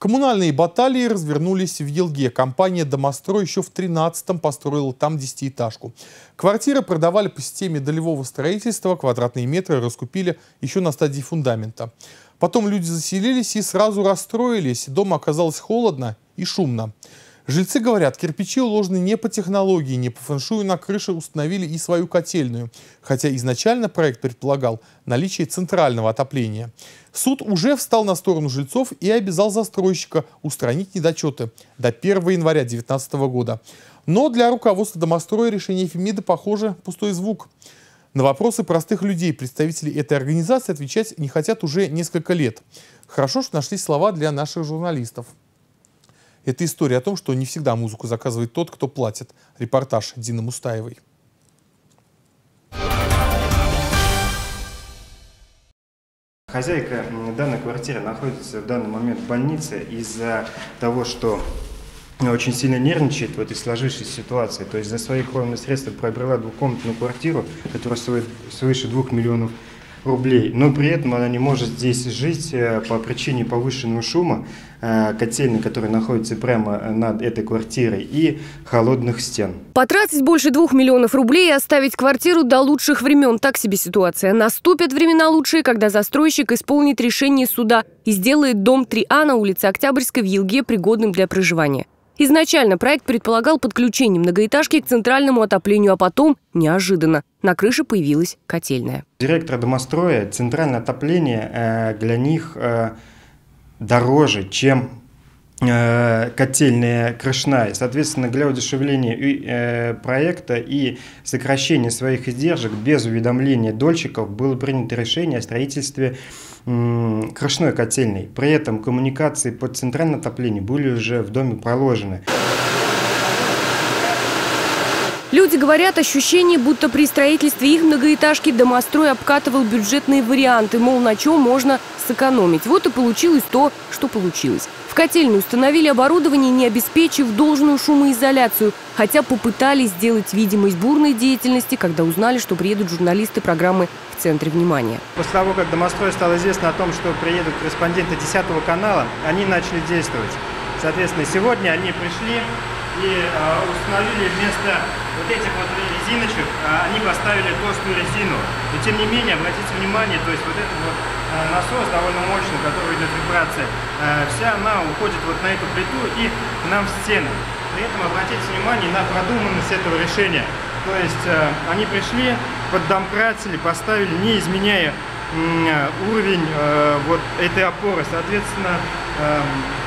Коммунальные баталии развернулись в Елге. Компания «Домострой» еще в 2013-м построила там 10-этажку. Квартиры продавали по системе долевого строительства, квадратные метры раскупили еще на стадии фундамента. Потом люди заселились и сразу расстроились. Дома оказалось холодно и шумно. Жильцы говорят, кирпичи уложены не по технологии, не по фэншую, на крыше установили и свою котельную. Хотя изначально проект предполагал наличие центрального отопления. Суд уже встал на сторону жильцов и обязал застройщика устранить недочеты до 1 января 2019 года. Но для руководства «Домостроя» решение Фемиды, похоже, пустой звук. На вопросы простых людей представители этой организации отвечать не хотят уже несколько лет. Хорошо, что нашли слова для наших журналистов. Это история о том, что не всегда музыку заказывает тот, кто платит. Репортаж Дины Мустаевой. Хозяйка данной квартиры находится в данный момент в больнице из-за того, что очень сильно нервничает в этой сложившейся ситуации. То есть за свои хлорные средства приобрела двухкомнатную квартиру, которая стоит свыше 2 миллионов рублей, но при этом она не может здесь жить по причине повышенного шума котельной, которая находится прямо над этой квартирой, и холодных стен. Потратить больше 2 миллионов рублей и оставить квартиру до лучших времен. Так себе ситуация. Наступят времена лучшие, когда застройщик исполнит решение суда и сделает дом 3А на улице Октябрьской в Елге пригодным для проживания. Изначально проект предполагал подключение многоэтажки к центральному отоплению, а потом, неожиданно, на крыше появилась котельная. Директор «Домостроя» центральное отопление для них дороже, чем котельная крышная. Соответственно, для удешевления проекта и сокращения своих издержек без уведомления дольщиков было принято решение о строительстве крышной котельной. При этом коммуникации под центральное отопление были уже в доме проложены. Люди говорят, ощущение, будто при строительстве их многоэтажки «Домострой» обкатывал бюджетные варианты, мол, на чем можно сэкономить. Вот и получилось то, что получилось. В котельную установили оборудование, не обеспечив должную шумоизоляцию, хотя попытались сделать видимость бурной деятельности, когда узнали, что приедут журналисты программы «В центре внимания». После того, как «Домострой» стало известно о том, что приедут корреспонденты 10 канала, они начали действовать. Соответственно, сегодня они пришли и установили вместо вот этих вот резиночек, они поставили толстую резину. Но тем не менее, обратите внимание, то есть вот этот вот насос довольно мощный, который идет вибрация, вся она уходит вот на эту плиту и к нам в стены. При этом обратите внимание на продуманность этого решения. То есть они пришли, поддомкратили, поставили, не изменяя уровень вот этой опоры, соответственно,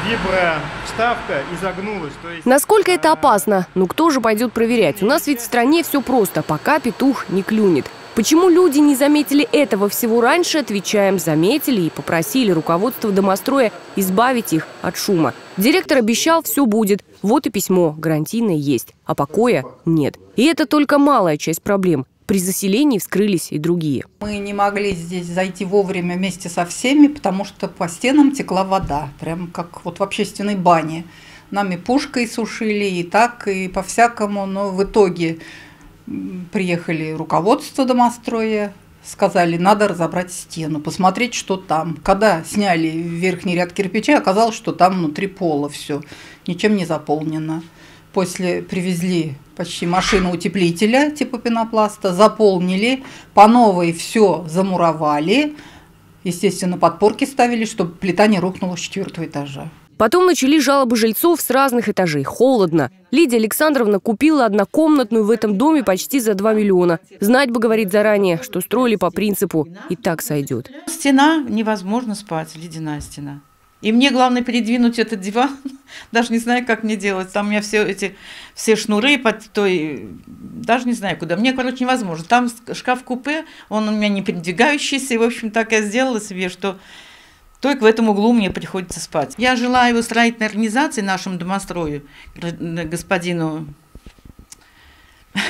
вибровставка изогнулась. То есть... Насколько это опасно? Ну кто же пойдет проверять? У нас ведь в стране все просто, пока петух не клюнет. Почему люди не заметили этого всего раньше, отвечаем, заметили и попросили руководство «Домостроя» избавить их от шума. Директор обещал, все будет. Вот и письмо, гарантийное есть, а покоя нет. И это только малая часть проблем. При заселении вскрылись и другие. Мы не могли здесь зайти вовремя вместе со всеми, потому что по стенам текла вода, прям как вот в общественной бане. Нам и пушкой сушили, и так, и по-всякому. Но в итоге приехали руководство «Домостроя», сказали, надо разобрать стену, посмотреть, что там. Когда сняли верхний ряд кирпичей, оказалось, что там внутри пола все, ничем не заполнено. После привезли почти машину утеплителя типа пенопласта, заполнили, по новой все замуровали. Естественно, подпорки ставили, чтобы плита не рухнула с 4-го этажа. Потом начали жалобы жильцов с разных этажей. Холодно. Лидия Александровна купила однокомнатную в этом доме почти за 2 миллиона. Знать бы, говорит, заранее, что строили по принципу «и так сойдет». Стена невозможно спать, ледяная стена. И мне главное передвинуть этот диван, даже не знаю, как мне делать. Там у меня все шнуры под той, даже не знаю куда. Мне, короче, невозможно. Там шкаф-купе, он у меня не передвигающийся. И, в общем, так я сделала себе, что только в этом углу мне приходится спать. Я желаю строительной организации, нашему «Домострою», господину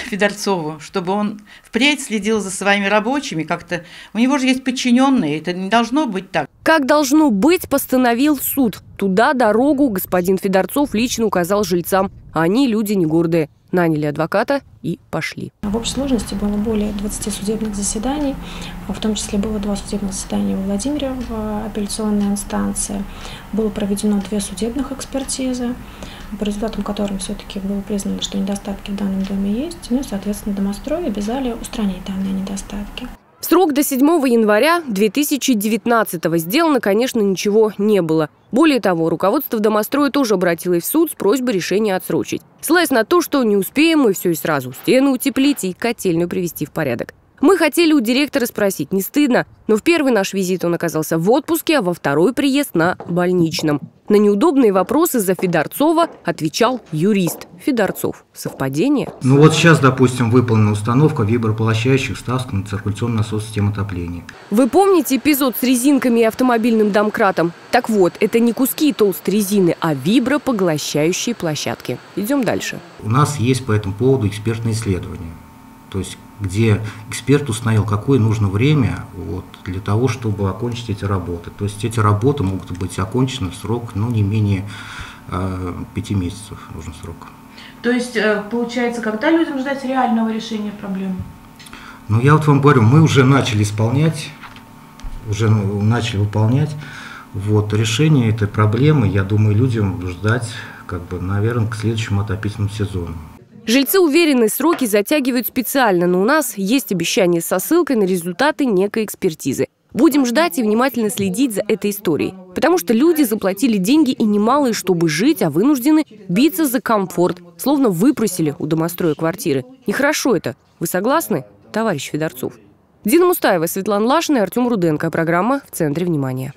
Федорцову, чтобы он впредь следил за своими рабочими как-то. У него же есть подчиненные, это не должно быть так. Как должно быть, постановил суд. Туда дорогу господин Федорцов лично указал жильцам. Они люди не гордые. наняли адвоката и пошли. В общей сложности было более 20 судебных заседаний, в том числе было 2 судебных заседания в Владимире в апелляционной инстанции. Было проведено 2 судебных экспертизы, по результатам которым все-таки было признано, что недостатки в данном доме есть, ну и, соответственно, Домострой обязали устранить данные недостатки. В срок до 7 января 2019-го сделано, конечно, ничего не было. Более того, руководство Домостроя тоже обратилось в суд с просьбой решения отсрочить, ссылаясь на то, что не успеем мы все и сразу: стены утеплить и котельную привести в порядок. Мы хотели у директора спросить, не стыдно, но в первый наш визит он оказался в отпуске, а во второй приезд на больничном. На неудобные вопросы за Федорцова отвечал юрист. Федорцов. Совпадение? Ну вот сейчас, допустим, выполнена установка виброполощающих вставок на циркуляционный насос системы отопления. Вы помните эпизод с резинками и автомобильным домкратом? Так вот, это не куски толстой резины, а вибропоглощающие площадки. Идем дальше. У нас есть по этому поводу экспертное исследование. То есть, где эксперт установил, какое нужно время для того, чтобы окончить эти работы. То есть эти работы могут быть окончены в срок, ну, не менее 5 месяцев нужен срок. То есть, получается, когда людям ждать реального решения проблем? Ну, я вот вам говорю, мы уже начали исполнять, решение этой проблемы, я думаю, людям ждать, наверное, к следующему отопительному сезону. Жильцы уверены, сроки затягивают специально, но у нас есть обещание со ссылкой на результаты некой экспертизы. Будем ждать и внимательно следить за этой историей, потому что люди заплатили деньги и немалые, чтобы жить, а вынуждены биться за комфорт, словно выпросили у Домостроя квартиры. Нехорошо это. Вы согласны, товарищ Федорцов? Дина Мустаева, Светлана Лашина и Артем Руденко. Программа «В центре внимания».